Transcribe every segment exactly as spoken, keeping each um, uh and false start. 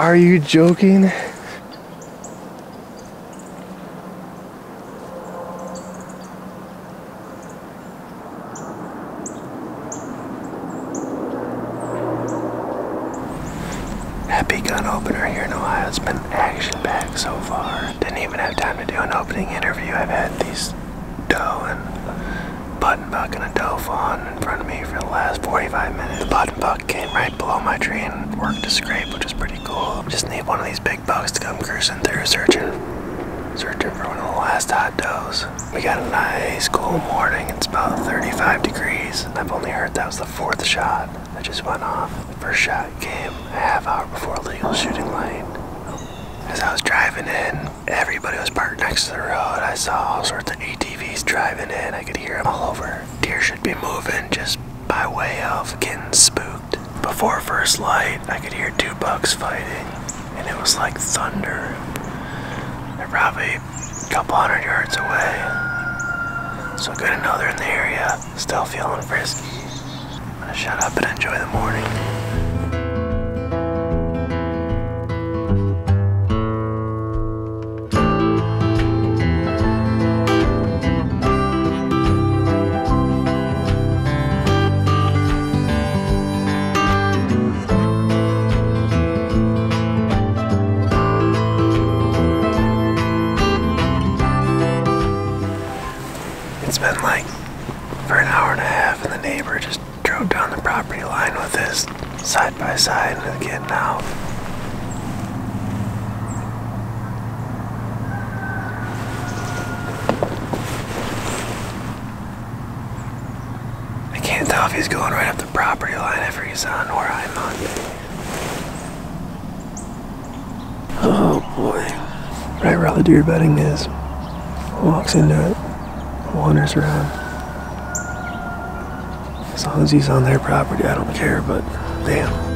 Are you joking? Happy gun opener here in Ohio. It's been action-packed so far. Didn't even have time to do an opening interview. I've had these doe and button buck and a doe fawn in front of me for the last forty-five minutes. The button buck came right below my tree and worked a scrape, which is pretty cool. Just need one of these big bucks to come cruising through, searching, searching for one of the last hot does. We got a nice cool morning. It's about thirty-five degrees. I've only heard that was the fourth shot that just went off. The first shot came a half hour before legal shooting light. As I was driving in, everybody was parked next to the road. I saw all sorts of A T Vs driving in. I could hear them all over. Deer should be moving just by way of getting spooked. Before first light, I could hear two bucks fighting, and it was like thunder. They're probably a couple hundred yards away. So good to know they're in the area. Still feeling frisky. I'm gonna shut up and enjoy the morning. It's been like for an hour and a half, and the neighbor just drove down the property line with his side by side and getting out. I can't tell if he's going right up the property line, if he's on or I'm on. Oh boy. Right where all the deer bedding is. Walks into it. Wanders around. As long as he's on their property, I don't care, but damn.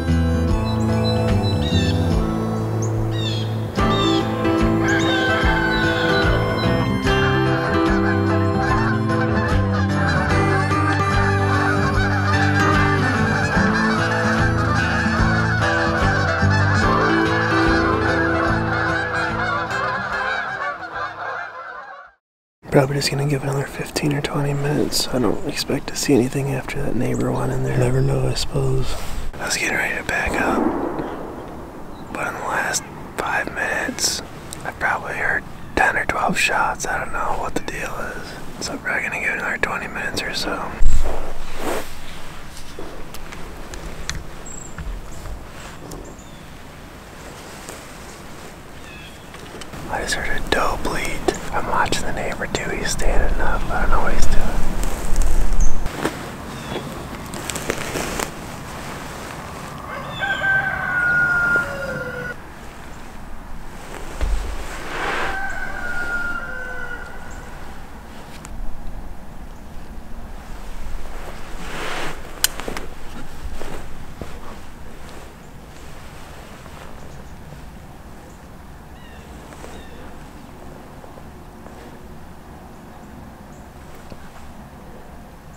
Probably just gonna give it another fifteen or twenty minutes. I don't expect to see anything after that neighbor went in there. Never know, I suppose. I was getting ready to back up, but in the last five minutes, I've probably heard ten or twelve shots. I don't know what the deal is. So I'm probably gonna give it another twenty minutes or so. I just heard a doe bleat. I'm watching the neighbor too. He's standing up. I don't know what he's doing.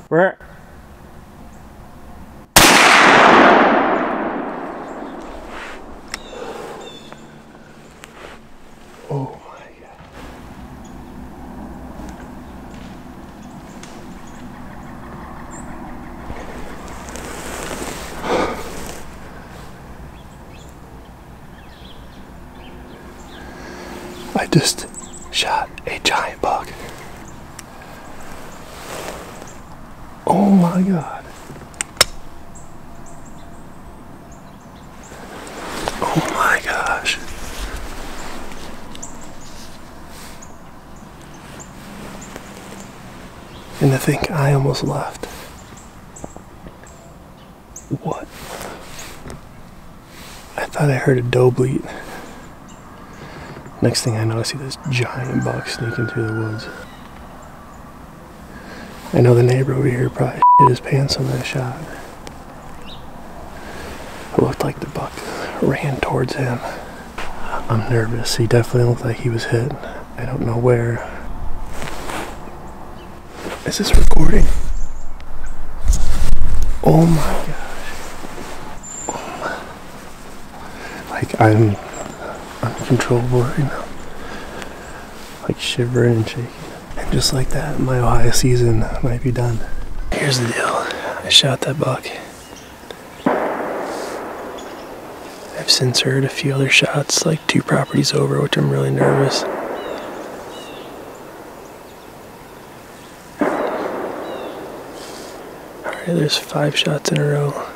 Where? Oh my God. I just shot a giant buck. Oh my God. Oh my gosh. And to think I almost left. What? I thought I heard a doe bleat. Next thing I know, I see this giant buck sneaking through the woods. I know the neighbor over here probably shit his pants on that shot. It looked like the buck ran towards him. I'm nervous. He definitely looked like he was hit. I don't know where. Is this recording? Oh my gosh. Oh my. Like, I'm uncontrollable right now. Like, shivering and shaking. And just like that, my Ohio season might be done. Here's the deal. I shot that buck. I've since heard a few other shots, like two properties over, which I'm really nervous. Alright, there's five shots in a row.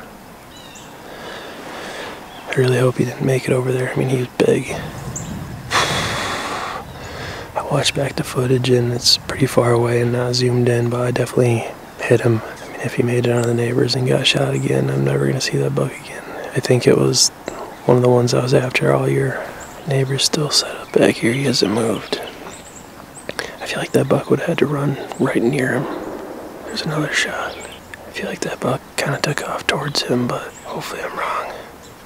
I really hope he didn't make it over there. I mean, he was big. I watched back the footage and it's pretty far away and not zoomed in, but I definitely hit him. I mean, if he made it on the neighbors and got shot again, I'm never gonna see that buck again. I think it was one of the ones I was after all year. Neighbor's still set up back here, he hasn't moved. I feel like that buck would have had to run right near him. There's another shot. I feel like that buck kinda took off towards him, but hopefully I'm wrong.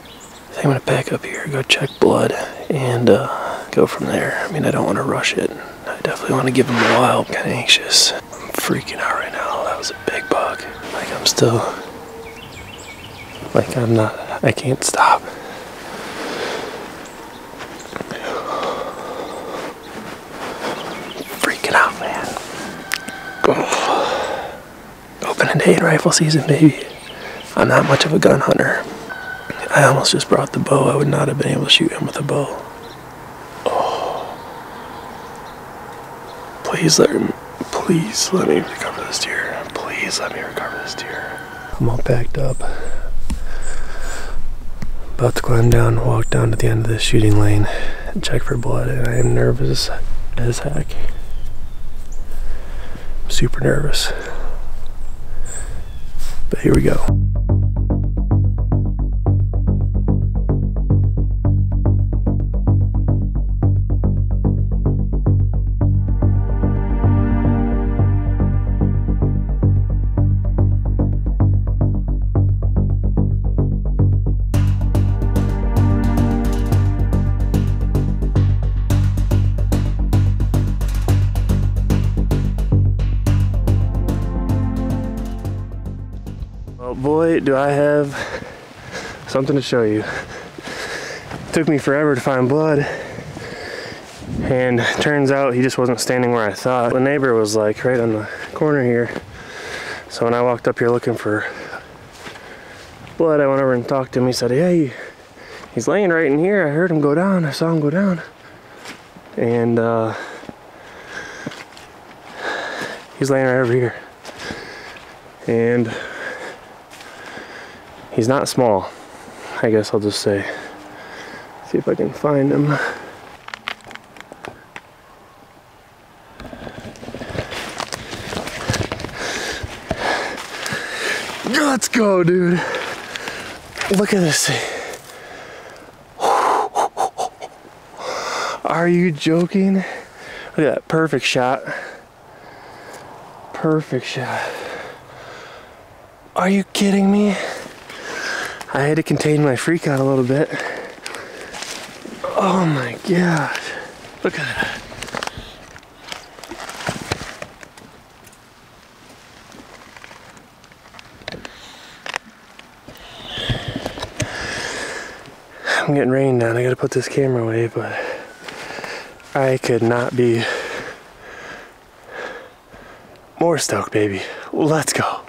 I think I'm gonna pack up here, go check blood, and uh, go from there. I mean, I don't want to rush it. I definitely want to give him a while. I'm kind of anxious. I'm freaking out right now. That was a big buck. Like, I'm still, like, I'm not, I can't stop. Freaking out, man. Oh. Open and date rifle season, baby. I'm not much of a gun hunter. I almost just brought the bow. I would not have been able to shoot him with a bow. Oh. Please let me, please let me recover this deer. Please let me recover this deer. I'm all packed up. About to climb down, walk down to the end of the shooting lane and check for blood, and I am nervous as heck. I'm super nervous. But here we go. Boy, do I have something to show you. It took me forever to find blood, and turns out he just wasn't standing where I thought. The neighbor was like right on the corner here, so when I walked up here looking for blood, I went over and talked to him. He said, hey, he's laying right in here. I heard him go down. I saw him go down. And uh, he's laying right over here. And he's not small, I guess I'll just say. See if I can find him. Let's go, dude. Look at this thing. Are you joking? Look at that, perfect shot. Perfect shot. Are you kidding me? I had to contain my freak out a little bit. Oh my gosh. Look at that. I'm getting rained on. I gotta put this camera away, but I could not be more stoked, baby. Let's go.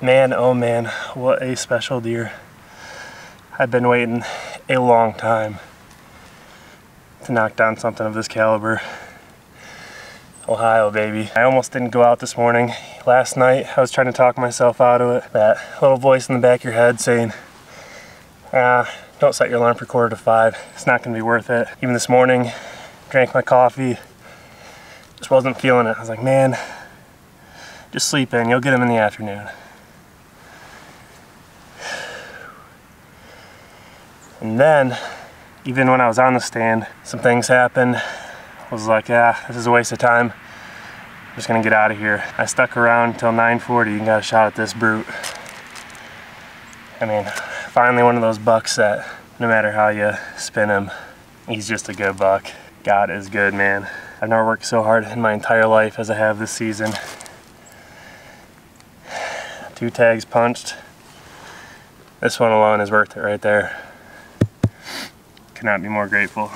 Man, oh man, what a special deer. I've been waiting a long time to knock down something of this caliber. Ohio, baby. I almost didn't go out this morning. Last night, I was trying to talk myself out of it. That little voice in the back of your head saying, ah, don't set your alarm for quarter to five. It's not gonna be worth it. Even this morning, drank my coffee, just wasn't feeling it. I was like, man, just sleep in, you'll get them in the afternoon. And then, even when I was on the stand, some things happened. I was like, yeah, this is a waste of time. I'm just gonna get out of here. I stuck around until nine forty and got a shot at this brute. I mean, finally one of those bucks that no matter how you spin him, he's just a good buck. God is good, man. I've never worked so hard in my entire life as I have this season. Two tags punched. This one alone is worth it right there. cannot be more grateful.